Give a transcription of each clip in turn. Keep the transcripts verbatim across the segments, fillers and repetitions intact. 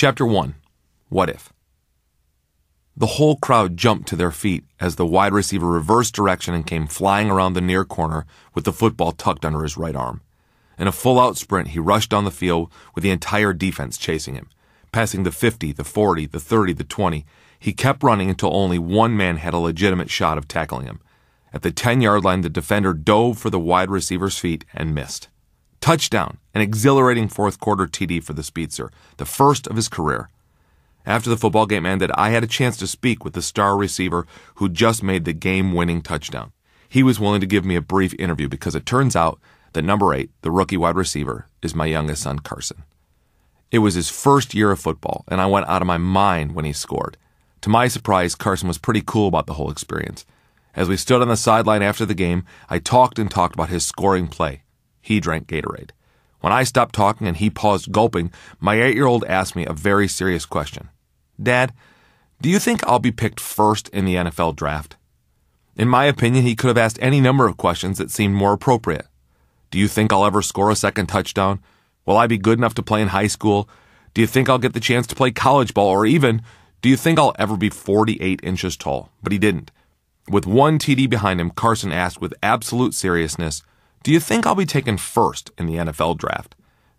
Chapter one. What if? The whole crowd jumped to their feet as the wide receiver reversed direction and came flying around the near corner with the football tucked under his right arm. In a full-out sprint, he rushed down the field with the entire defense chasing him. Passing the fifty, the forty, the thirty, the twenty, he kept running until only one man had a legitimate shot of tackling him. At the ten-yard line, the defender dove for the wide receiver's feet and missed. Touchdown, an exhilarating fourth-quarter T D for the speedster, the first of his career. After the football game ended, I had a chance to speak with the star receiver who just made the game-winning touchdown. He was willing to give me a brief interview because it turns out that number eight, the rookie wide receiver, is my youngest son, Carson. It was his first year of football, and I went out of my mind when he scored. To my surprise, Carson was pretty cool about the whole experience. As we stood on the sideline after the game, I talked and talked about his scoring play. He drank Gatorade. When I stopped talking and he paused gulping, my eight-year-old asked me a very serious question. Dad, do you think I'll be picked first in the N F L draft? In my opinion, he could have asked any number of questions that seemed more appropriate. Do you think I'll ever score a second touchdown? Will I be good enough to play in high school? Do you think I'll get the chance to play college ball? Or even, do you think I'll ever be forty-eight inches tall? But he didn't. With one T D behind him, Carson asked with absolute seriousness, do you think I'll be taken first in the N F L draft?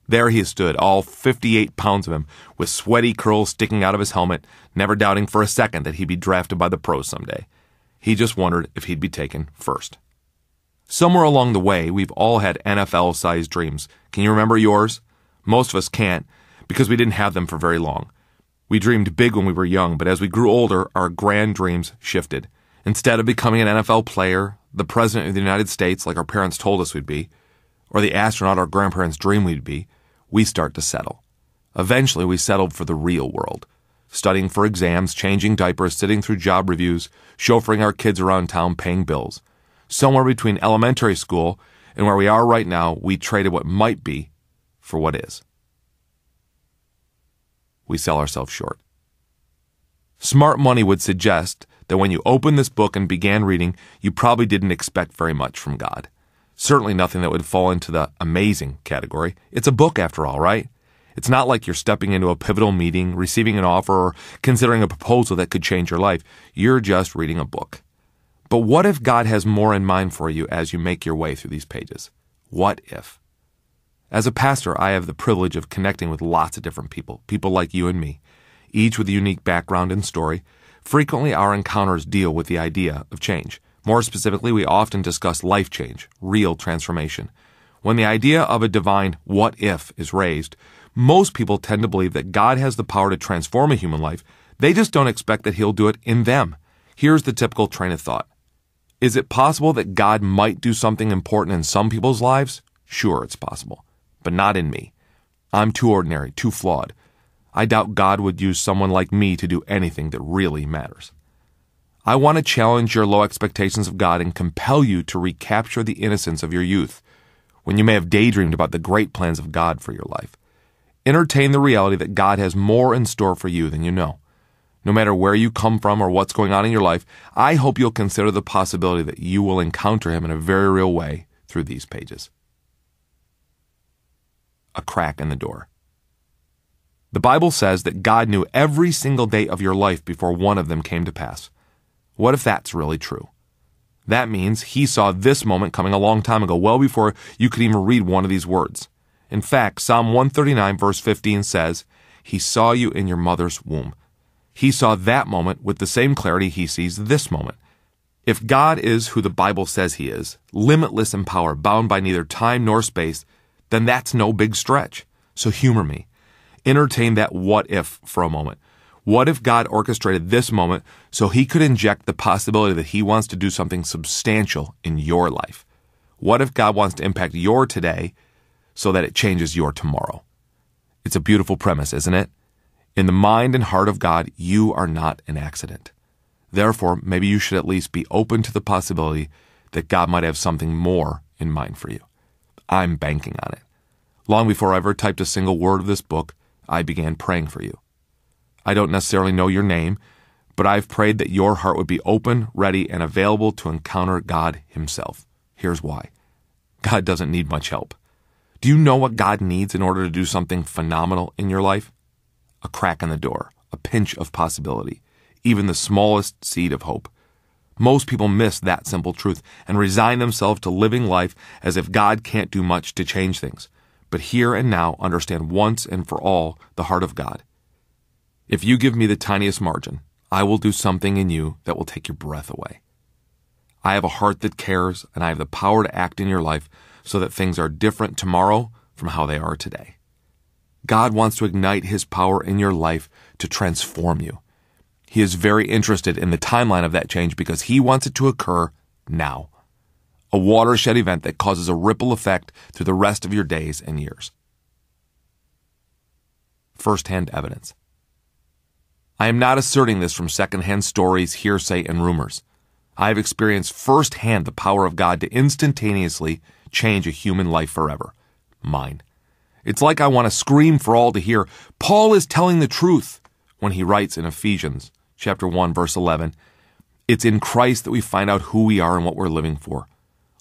There he stood, all fifty-eight pounds of him, with sweaty curls sticking out of his helmet, never doubting for a second that he'd be drafted by the pros someday. He just wondered if he'd be taken first. Somewhere along the way, we've all had N F L-sized dreams. Can you remember yours? Most of us can't, because we didn't have them for very long. We dreamed big when we were young, but as we grew older, our grand dreams shifted. Instead of becoming an N F L player, the President of the United States, like our parents told us we'd be, or the astronaut our grandparents dreamed we'd be, we start to settle. Eventually, we settled for the real world. Studying for exams, changing diapers, sitting through job reviews, chauffeuring our kids around town, paying bills. Somewhere between elementary school and where we are right now, we traded what might be for what is. We sell ourselves short. Smart money would suggest that when you opened this book and began reading, you probably didn't expect very much from God. Certainly nothing that would fall into the amazing category. It's a book after all, right? It's not like you're stepping into a pivotal meeting, receiving an offer, or considering a proposal that could change your life. You're just reading a book. But what if God has more in mind for you as you make your way through these pages? What if? As a pastor, I have the privilege of connecting with lots of different people, people like you and me, each with a unique background and story. Frequently, our encounters deal with the idea of change. More specifically, we often discuss life change, real transformation. When the idea of a divine what if is raised, most people tend to believe that God has the power to transform a human life. They just don't expect that he'll do it in them. Here's the typical train of thought. Is it possible that God might do something important in some people's lives? Sure, it's possible, but not in me. I'm too ordinary, too flawed. I doubt God would use someone like me to do anything that really matters. I want to challenge your low expectations of God and compel you to recapture the innocence of your youth when you may have daydreamed about the great plans of God for your life. Entertain the reality that God has more in store for you than you know. No matter where you come from or what's going on in your life, I hope you'll consider the possibility that you will encounter him in a very real way through these pages. A crack in the door. The Bible says that God knew every single day of your life before one of them came to pass. What if that's really true? That means he saw this moment coming a long time ago, well before you could even read one of these words. In fact, Psalm one thirty-nine verse fifteen says, "He saw you in your mother's womb." He saw that moment with the same clarity he sees this moment. If God is who the Bible says he is, limitless in power, bound by neither time nor space, then that's no big stretch. So humor me. Entertain that what if for a moment. What if God orchestrated this moment so he could inject the possibility that he wants to do something substantial in your life? What if God wants to impact your today so that it changes your tomorrow? It's a beautiful premise, isn't it? In the mind and heart of God, you are not an accident. Therefore, maybe you should at least be open to the possibility that God might have something more in mind for you. I'm banking on it. Long before I ever typed a single word of this book, I began praying for you. I don't necessarily know your name, but I've prayed that your heart would be open, ready, and available to encounter God himself. Here's why. God doesn't need much help. Do you know what God needs in order to do something phenomenal in your life? a crack in the door, a pinch of possibility, even the smallest seed of hope. Most people miss that simple truth and resign themselves to living life as if God can't do much to change things. But here and now, understand once and for all the heart of God. If you give me the tiniest margin, I will do something in you that will take your breath away. I have a heart that cares, and I have the power to act in your life so that things are different tomorrow from how they are today. God wants to ignite his power in your life to transform you. He is very interested in the timeline of that change because he wants it to occur now. A watershed event that causes a ripple effect through the rest of your days and years. First-hand evidence. I am not asserting this from second-hand stories, hearsay, and rumors. I have experienced firsthand the power of God to instantaneously change a human life forever. Mine. It's like I want to scream for all to hear, Paul is telling the truth, when he writes in Ephesians chapter one, verse eleven, it's in Christ that we find out who we are and what we're living for.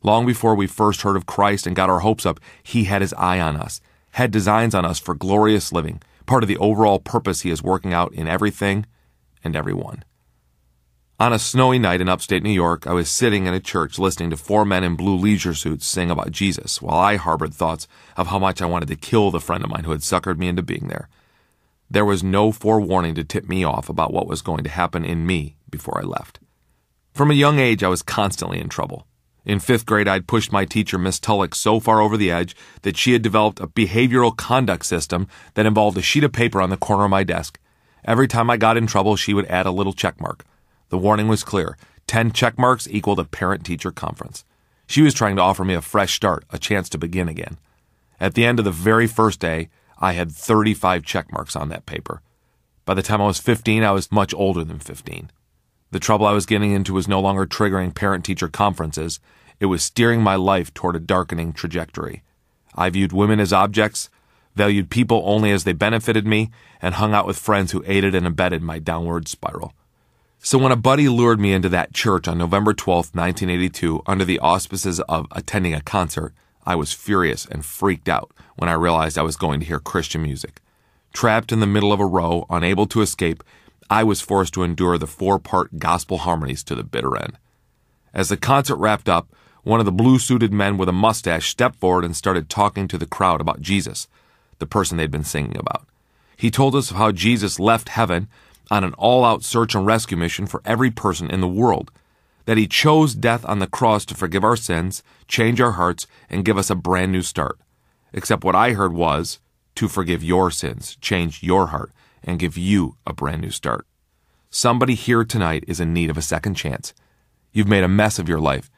Long before we first heard of Christ and got our hopes up, he had his eye on us, had designs on us for glorious living, part of the overall purpose he is working out in everything and everyone. On a snowy night in upstate New York, I was sitting in a church listening to four men in blue leisure suits sing about Jesus, while I harbored thoughts of how much I wanted to kill the friend of mine who had suckered me into being there. There was no forewarning to tip me off about what was going to happen in me before I left. From a young age, I was constantly in trouble. In fifth grade, I'd pushed my teacher, Miss Tulloch, so far over the edge that she had developed a behavioral conduct system that involved a sheet of paper on the corner of my desk. Every time I got in trouble, she would add a little checkmark. The warning was clear. Ten check marks equaled a parent-teacher conference. She was trying to offer me a fresh start, a chance to begin again. At the end of the very first day, I had thirty-five check marks on that paper. By the time I was fifteen, I was much older than fifteen. The trouble I was getting into was no longer triggering parent-teacher conferences. It was steering my life toward a darkening trajectory. I viewed women as objects, valued people only as they benefited me, and hung out with friends who aided and abetted my downward spiral. So when a buddy lured me into that church on November twelfth, nineteen eighty-two, under the auspices of attending a concert, I was furious and freaked out when I realized I was going to hear Christian music. Trapped in the middle of a row, unable to escape, I was forced to endure the four-part gospel harmonies to the bitter end. As the concert wrapped up, one of the blue-suited men with a mustache stepped forward and started talking to the crowd about Jesus, the person they'd been singing about. He told us of how Jesus left heaven on an all-out search and rescue mission for every person in the world, that he chose death on the cross to forgive our sins, change our hearts, and give us a brand new start. Except what I heard was, to forgive your sins, change your heart, and give you a brand new start. Somebody here tonight is in need of a second chance. You've made a mess of your life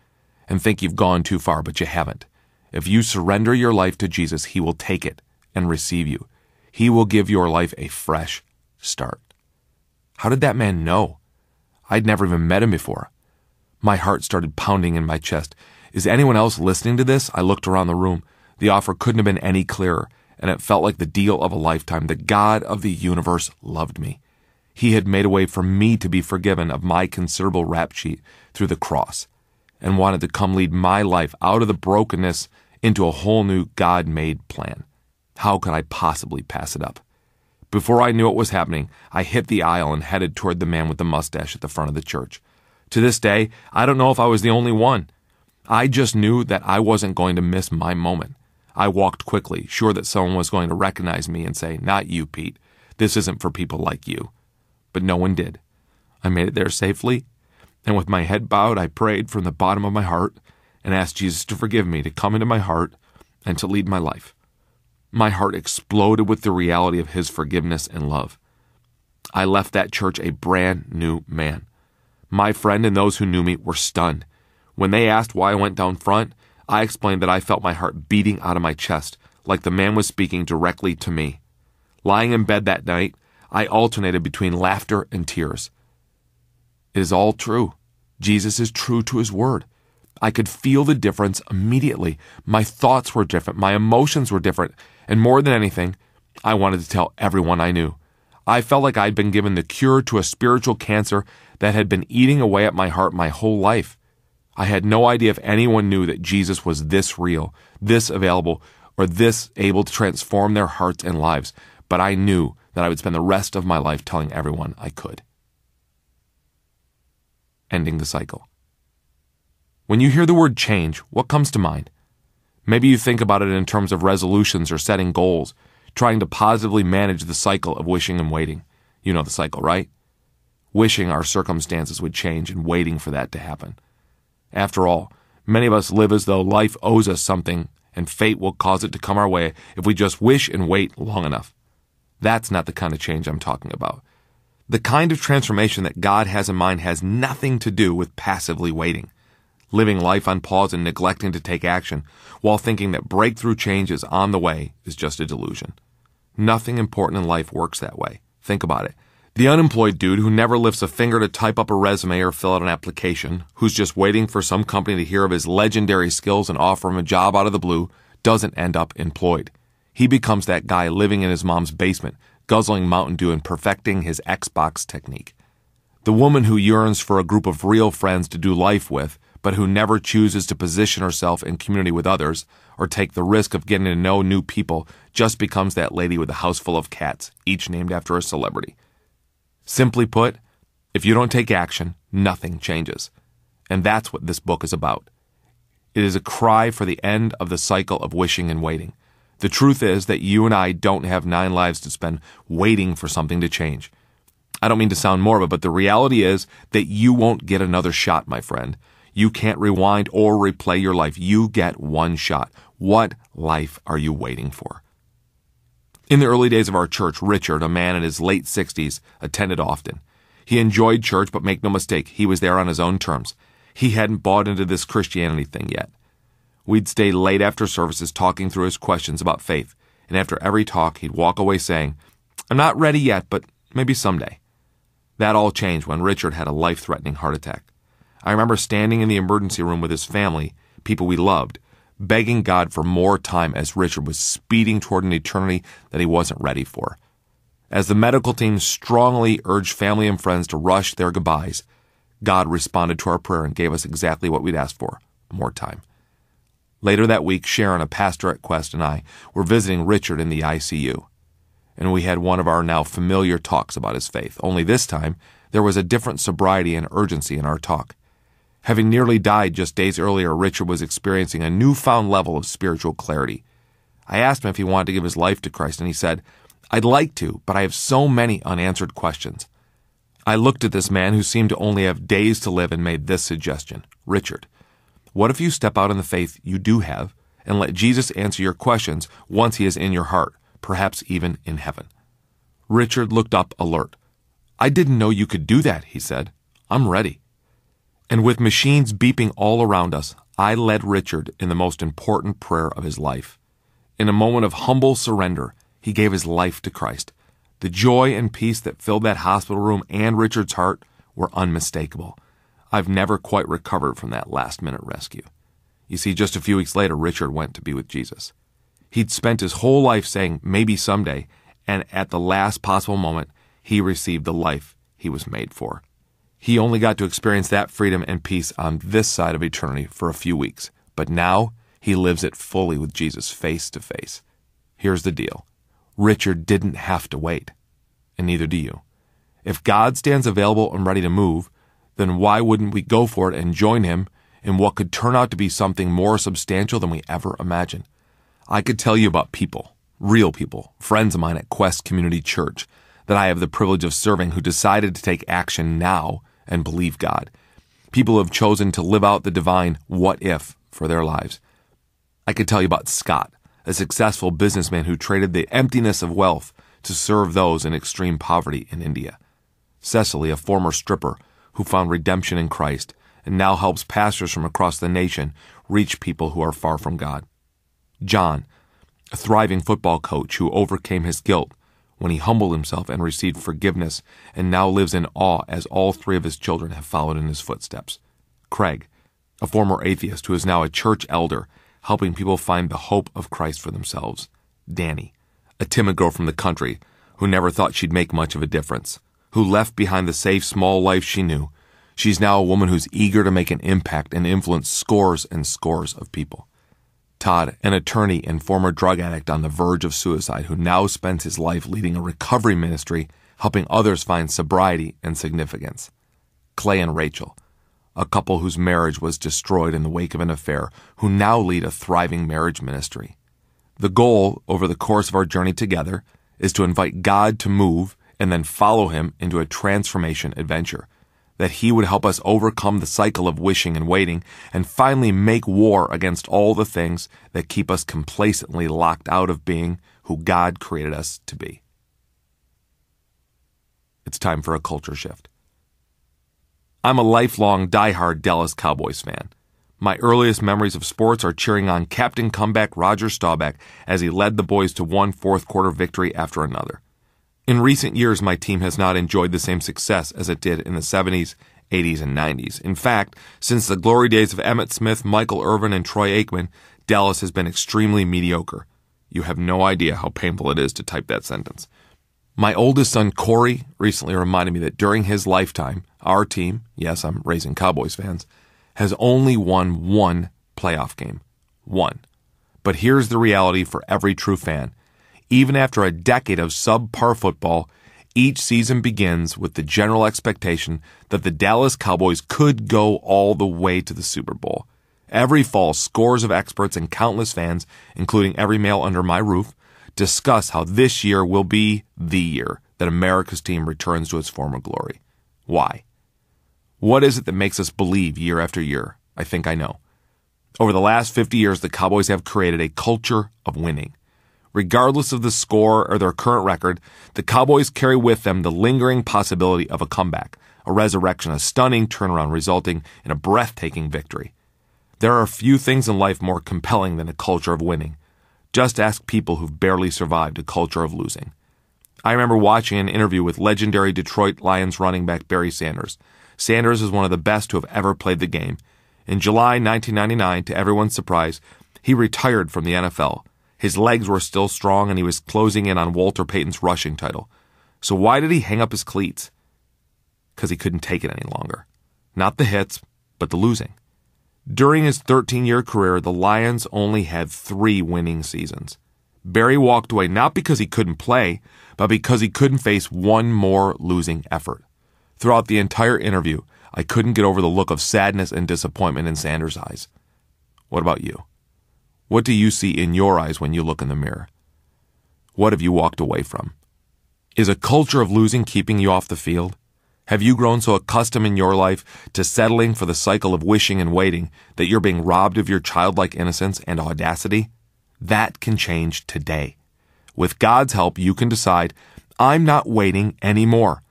and think you've gone too far, but you haven't. If you surrender your life to Jesus, he will take it and receive you. He will give your life a fresh start. How did that man know? I'd never even met him before. My heart started pounding in my chest. Is anyone else listening to this? I looked around the room. The offer couldn't have been any clearer, and it felt like the deal of a lifetime. The God of the universe loved me. He had made a way for me to be forgiven of my considerable rap sheet through the cross, and wanted to come lead my life out of the brokenness into a whole new God-made plan. How could I possibly pass it up? Before I knew what was happening, I hit the aisle and headed toward the man with the mustache at the front of the church. To this day, I don't know if I was the only one. I just knew that I wasn't going to miss my moment. I walked quickly, sure that someone was going to recognize me and say, "Not you, Pete. This isn't for people like you." But no one did. I made it there safely, and with my head bowed, I prayed from the bottom of my heart and asked Jesus to forgive me, to come into my heart, and to lead my life. My heart exploded with the reality of his forgiveness and love. I left that church a brand new man. My friend and those who knew me were stunned. When they asked why I went down front, I explained that I felt my heart beating out of my chest, like the man was speaking directly to me. Lying in bed that night, I alternated between laughter and tears. It is all true. Jesus is true to his word. I could feel the difference immediately. My thoughts were different. My emotions were different. And more than anything, I wanted to tell everyone I knew. I felt like I'd been given the cure to a spiritual cancer that had been eating away at my heart my whole life. I had no idea if anyone knew that Jesus was this real, this available, or this able to transform their hearts and lives. But I knew that I would spend the rest of my life telling everyone I could. Ending the cycle. When you hear the word change, what comes to mind? Maybe you think about it in terms of resolutions or setting goals, trying to positively manage the cycle of wishing and waiting. You know the cycle, right? Wishing our circumstances would change and waiting for that to happen. After all, many of us live as though life owes us something and fate will cause it to come our way if we just wish and wait long enough. That's not the kind of change I'm talking about. The kind of transformation that God has in mind has nothing to do with passively waiting, living life on pause and neglecting to take action while thinking that breakthrough change is on the way is just a delusion. Nothing important in life works that way. Think about it. The unemployed dude who never lifts a finger to type up a resume or fill out an application, who's just waiting for some company to hear of his legendary skills and offer him a job out of the blue, doesn't end up employed. He becomes that guy living in his mom's basement, guzzling Mountain Dew and perfecting his Xbox technique. The woman who yearns for a group of real friends to do life with, but who never chooses to position herself in community with others or take the risk of getting to know new people, just becomes that lady with a house full of cats, each named after a celebrity. Simply put, if you don't take action, nothing changes. And that's what this book is about. It is a cry for the end of the cycle of wishing and waiting. The truth is that you and I don't have nine lives to spend waiting for something to change. I don't mean to sound morbid, but the reality is that you won't get another shot, my friend. You can't rewind or replay your life. You get one shot. What life are you waiting for? In the early days of our church, Richard, a man in his late sixties, attended often. He enjoyed church, but make no mistake, he was there on his own terms. He hadn't bought into this Christianity thing yet. We'd stay late after services talking through his questions about faith, and after every talk, he'd walk away saying, "I'm not ready yet, but maybe someday." That all changed when Richard had a life-threatening heart attack. I remember standing in the emergency room with his family, people we loved, begging God for more time as Richard was speeding toward an eternity that he wasn't ready for. As the medical team strongly urged family and friends to rush their goodbyes, God responded to our prayer and gave us exactly what we'd asked for, more time. Later that week, Sharon, a pastor at Quest, and I were visiting Richard in the I C U, and we had one of our now familiar talks about his faith, only this time there was a different sobriety and urgency in our talk. Having nearly died just days earlier, Richard was experiencing a newfound level of spiritual clarity. I asked him if he wanted to give his life to Christ, and he said, "I'd like to, but I have so many unanswered questions." I looked at this man who seemed to only have days to live and made this suggestion. "Richard, what if you step out in the faith you do have and let Jesus answer your questions once he is in your heart, perhaps even in heaven?" Richard looked up alert. "I didn't know you could do that," he said. "I'm ready." And with machines beeping all around us, I led Richard in the most important prayer of his life. In a moment of humble surrender, he gave his life to Christ. The joy and peace that filled that hospital room and Richard's heart were unmistakable. I've never quite recovered from that last-minute rescue. You see, just a few weeks later, Richard went to be with Jesus. He'd spent his whole life saying, "maybe someday," and at the last possible moment, he received the life he was made for. He only got to experience that freedom and peace on this side of eternity for a few weeks, but now he lives it fully with Jesus face to face. Here's the deal. Richard didn't have to wait, and neither do you. If God stands available and ready to move, then why wouldn't we go for it and join him in what could turn out to be something more substantial than we ever imagined? I could tell you about people, real people, friends of mine at Quest Community Church that I have the privilege of serving who decided to take action now and believe God. People who have chosen to live out the divine what if for their lives. I could tell you about Scott, a successful businessman who traded the emptiness of wealth to serve those in extreme poverty in India. Cecily, a former stripper who found redemption in Christ and now helps pastors from across the nation reach people who are far from God. John, a thriving football coach who overcame his guilt when he humbled himself and received forgiveness and now lives in awe as all three of his children have followed in his footsteps. Craig, a former atheist who is now a church elder, helping people find the hope of Christ for themselves. Danny, a timid girl from the country who never thought she'd make much of a difference, who left behind the safe small life she knew. She's now a woman who's eager to make an impact and influence scores and scores of people. Todd, an attorney and former drug addict on the verge of suicide who now spends his life leading a recovery ministry, helping others find sobriety and significance. Clay and Rachel, a couple whose marriage was destroyed in the wake of an affair, who now lead a thriving marriage ministry. The goal over the course of our journey together is to invite God to move and then follow him into a transformation adventure, that he would help us overcome the cycle of wishing and waiting and finally make war against all the things that keep us complacently locked out of being who God created us to be. It's time for a culture shift. I'm a lifelong diehard Dallas Cowboys fan. My earliest memories of sports are cheering on Captain Comeback Roger Staubach as he led the boys to one fourth-quarter victory after another. In recent years, my team has not enjoyed the same success as it did in the seventies, eighties, and nineties. In fact, since the glory days of Emmitt Smith, Michael Irvin, and Troy Aikman, Dallas has been extremely mediocre. You have no idea how painful it is to type that sentence. My oldest son, Corey, recently reminded me that during his lifetime, our team, yes, I'm raising Cowboys fans, has only won one playoff game. One. But here's the reality for every true fan. Even after a decade of subpar football, each season begins with the general expectation that the Dallas Cowboys could go all the way to the Super Bowl. Every fall, scores of experts and countless fans, including every male under my roof, discuss how this year will be the year that America's team returns to its former glory. Why? What is it that makes us believe year after year? I think I know. Over the last fifty years, the Cowboys have created a culture of winning. Regardless of the score or their current record, the Cowboys carry with them the lingering possibility of a comeback, a resurrection, a stunning turnaround resulting in a breathtaking victory. There are few things in life more compelling than a culture of winning. Just ask people who've barely survived a culture of losing. I remember watching an interview with legendary Detroit Lions running back Barry Sanders. Sanders is one of the best to have ever played the game. In July nineteen ninety-nine, to everyone's surprise, he retired from the N F L. His legs were still strong, and he was closing in on Walter Payton's rushing title. So why did he hang up his cleats? Because he couldn't take it any longer. Not the hits, but the losing. During his thirteen-year career, the Lions only had three winning seasons. Barry walked away not because he couldn't play, but because he couldn't face one more losing effort. Throughout the entire interview, I couldn't get over the look of sadness and disappointment in Sanders' eyes. What about you? What do you see in your eyes when you look in the mirror? What have you walked away from? Is a culture of losing keeping you off the field? Have you grown so accustomed in your life to settling for the cycle of wishing and waiting that you're being robbed of your childlike innocence and audacity? That can change today. With God's help, you can decide, I'm not waiting anymore.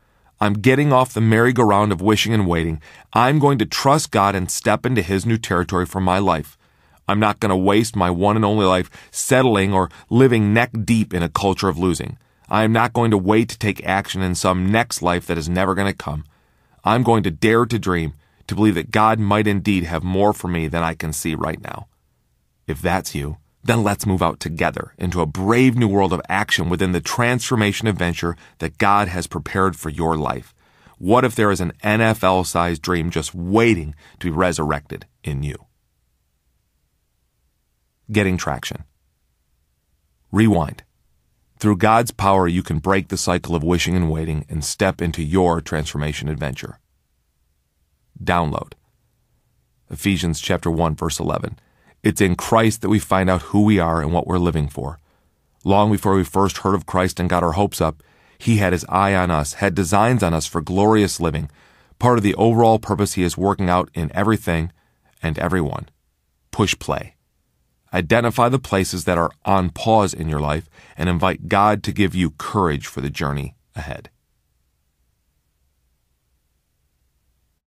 I'm getting off the merry-go-round of wishing and waiting. I'm going to trust God and step into his new territory for my life. I'm not going to waste my one and only life settling or living neck deep in a culture of losing. I am not going to wait to take action in some next life that is never going to come. I'm going to dare to dream, to believe that God might indeed have more for me than I can see right now. If that's you, then let's move out together into a brave new world of action within the transformation adventure that God has prepared for your life. What if there is an N F L-sized dream just waiting to be resurrected in you? Getting traction. Rewind. Through God's power, you can break the cycle of wishing and waiting and step into your transformation adventure. Download. Ephesians chapter one, verse eleven. It's in Christ that we find out who we are and what we're living for. Long before we first heard of Christ and got our hopes up, he had his eye on us, had designs on us for glorious living, part of the overall purpose he is working out in everything and everyone. Push play. Identify the places that are on pause in your life and invite God to give you courage for the journey ahead.